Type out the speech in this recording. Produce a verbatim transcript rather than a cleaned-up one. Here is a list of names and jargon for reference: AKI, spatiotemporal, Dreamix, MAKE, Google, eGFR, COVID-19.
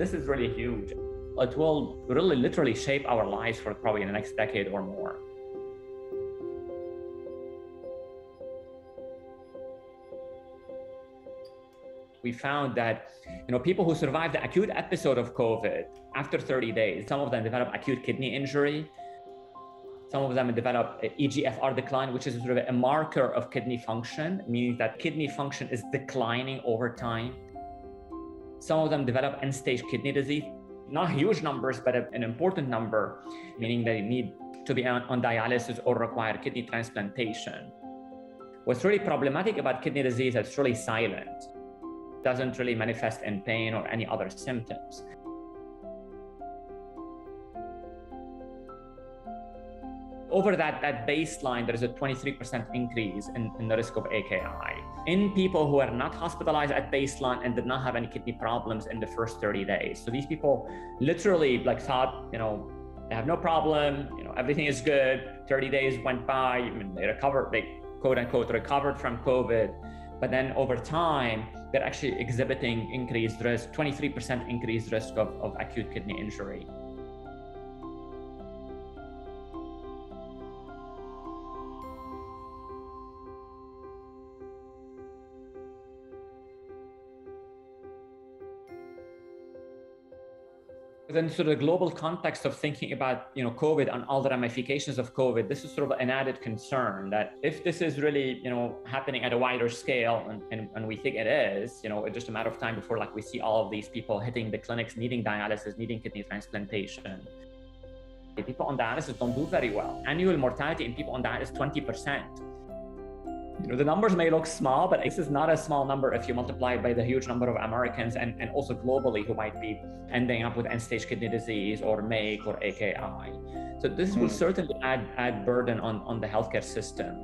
this is really huge. It will really literally shape our lives for probably in the next decade or more. We found that, you know, people who survived the acute episode of COVID after thirty days, some of them develop acute kidney injury. Some of them develop E G F R decline, which is sort of a marker of kidney function, meaning that kidney function is declining over time. Some of them develop end-stage kidney disease, not huge numbers, but an important number, meaning they need to be on, on dialysis or require kidney transplantation. What's really problematic about kidney disease is it's really silent. Doesn't really manifest in pain or any other symptoms. Over that, that baseline, there's a twenty-three percent increase in, in the risk of A K I in people who are not hospitalized at baseline and did not have any kidney problems in the first thirty days. So these people literally like thought, you know, they have no problem, you know, everything is good. thirty days went by, I mean, they recovered, they quote unquote recovered from COVID. But then over time, they're actually exhibiting increased risk, twenty-three percent increased risk of, of acute kidney injury. Within sort of the global context of thinking about, you know, COVID and all the ramifications of COVID, this is sort of an added concern that if this is really, you know, happening at a wider scale, and, and, and we think it is, you know, it's just a matter of time before like we see all of these people hitting the clinics, needing dialysis, needing kidney transplantation. The people on dialysis don't do very well. Annual mortality in people on dialysis is twenty percent. You know, the numbers may look small, but this is not a small number if you multiply it by the huge number of Americans and, and also globally who might be ending up with end-stage kidney disease or MAKE or A K I. So this mm. will certainly add, add burden on, on the healthcare system.